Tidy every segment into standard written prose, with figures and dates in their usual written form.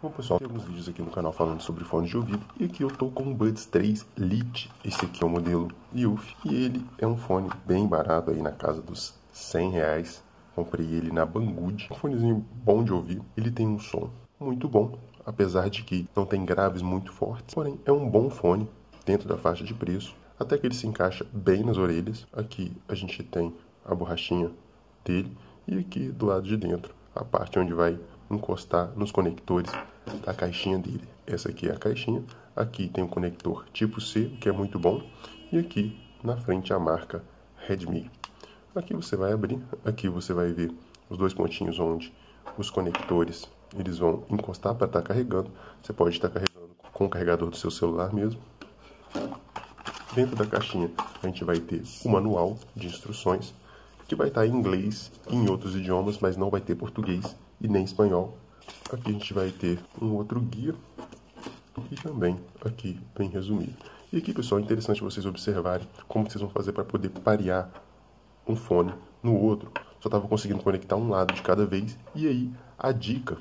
Bom pessoal, tem alguns vídeos aqui no canal falando sobre fones de ouvido, e aqui eu tô com um Buds 3 Lite. Esse aqui é o modelo Youth, e ele é um fone bem barato aí, na casa dos R$100. Comprei ele na Banggood, um fonezinho bom de ouvir. Ele tem um som muito bom, apesar de que não tem graves muito fortes, porém é um bom fone dentro da faixa de preço, até que ele se encaixa bem nas orelhas. Aqui a gente tem a borrachinha dele, e aqui do lado de dentro, a parte onde vai encostar nos conectores da caixinha dele. Essa aqui é a caixinha, aqui tem um conector tipo C, o que é muito bom, e aqui na frente a marca Redmi. Aqui você vai abrir, aqui você vai ver os dois pontinhos onde os conectores eles vão encostar para estar carregando. Você pode estar carregando com o carregador do seu celular mesmo. Dentro da caixinha a gente vai ter o manual de instruções, que vai estar em inglês e em outros idiomas, mas não vai ter português e nem espanhol. Aqui a gente vai ter um outro guia, e também aqui bem resumido. E aqui, pessoal, é interessante vocês observarem como vocês vão fazer para poder parear um fone no outro. Só estava conseguindo conectar um lado de cada vez, e aí a dica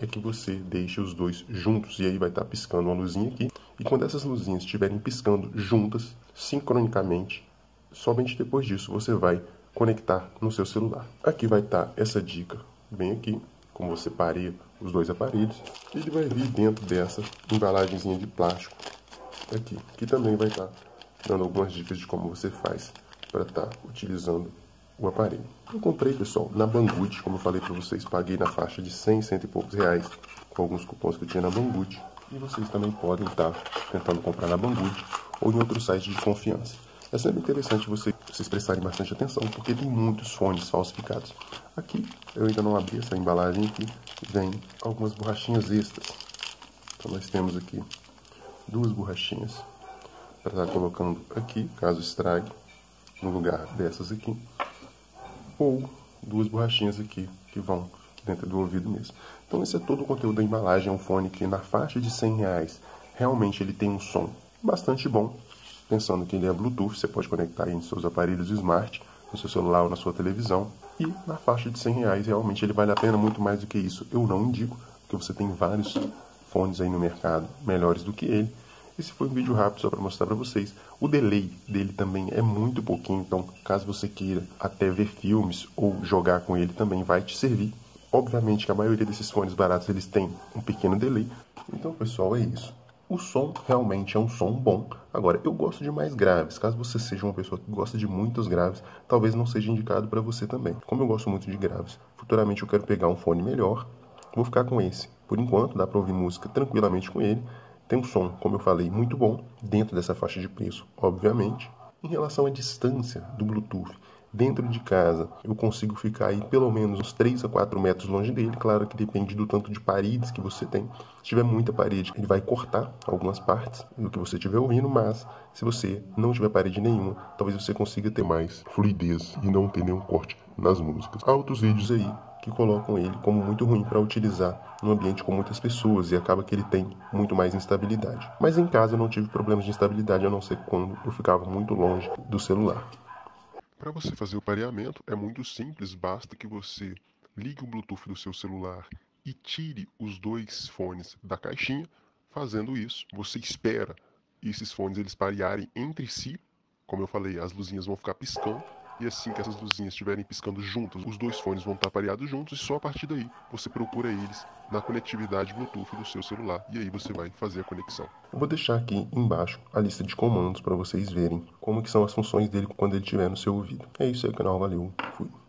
é que você deixe os dois juntos, e aí vai estar piscando uma luzinha aqui, e quando essas luzinhas estiverem piscando juntas, sincronicamente, somente depois disso você vai conectar no seu celular. Aqui vai estar essa dica bem aqui, como você pareia os dois aparelhos. Ele vai vir dentro dessa embalagenzinha de plástico aqui, que também vai estar dando algumas dicas de como você faz para estar utilizando o aparelho. Eu comprei, pessoal, na Banggood, como eu falei para vocês, paguei na faixa de 100, 100 e poucos reais, com alguns cupons que eu tinha na Banggood, e vocês também podem estar tentando comprar na Banggood ou em outro site de confiança. É sempre interessante vocês prestarem bastante atenção, porque tem muitos fones falsificados. Aqui, eu ainda não abri essa embalagem aqui, vem algumas borrachinhas extras. Então nós temos aqui duas borrachinhas para estar colocando aqui, caso estrague, no lugar dessas aqui. Ou duas borrachinhas aqui, que vão dentro do ouvido mesmo. Então esse é todo o conteúdo da embalagem. É um fone que na faixa de R$100, realmente ele tem um som bastante bom. Pensando que ele é Bluetooth, você pode conectar aí nos seus aparelhos smart, no seu celular ou na sua televisão. E na faixa de R$100, realmente ele vale a pena, muito mais do que isso eu não indico, porque você tem vários fones aí no mercado melhores do que ele. Esse foi um vídeo rápido só para mostrar para vocês. O delay dele também é muito pouquinho, então caso você queira até ver filmes ou jogar com ele também vai te servir. Obviamente que a maioria desses fones baratos eles têm um pequeno delay. Então, pessoal, é isso. O som realmente é um som bom. Agora, eu gosto de mais graves. Caso você seja uma pessoa que gosta de muitos graves, talvez não seja indicado para você também. Como eu gosto muito de graves, futuramente eu quero pegar um fone melhor. Vou ficar com esse. Por enquanto, dá para ouvir música tranquilamente com ele. Tem um som, como eu falei, muito bom, dentro dessa faixa de preço, obviamente. Em relação à distância do Bluetooth, dentro de casa, eu consigo ficar aí pelo menos uns 3 a 4 metros longe dele. Claro que depende do tanto de paredes que você tem. Se tiver muita parede, ele vai cortar algumas partes do que você estiver ouvindo, mas se você não tiver parede nenhuma, talvez você consiga ter mais fluidez e não ter nenhum corte nas músicas. Há outros vídeos aí que colocam ele como muito ruim para utilizar num ambiente com muitas pessoas, e acaba que ele tem muito mais instabilidade. Mas em casa eu não tive problemas de instabilidade, a não ser quando eu ficava muito longe do celular. Para você fazer o pareamento é muito simples, basta que você ligue o Bluetooth do seu celular e tire os dois fones da caixinha. Fazendo isso, você espera esses fones eles parearem entre si. Como eu falei, as luzinhas vão ficar piscando, e assim que essas luzinhas estiverem piscando juntas, os dois fones vão estar pareados juntos, e só a partir daí você procura eles na conectividade Bluetooth do seu celular, e aí você vai fazer a conexão. Eu vou deixar aqui embaixo a lista de comandos para vocês verem como que são as funções dele quando ele estiver no seu ouvido. É isso aí, canal, valeu, fui.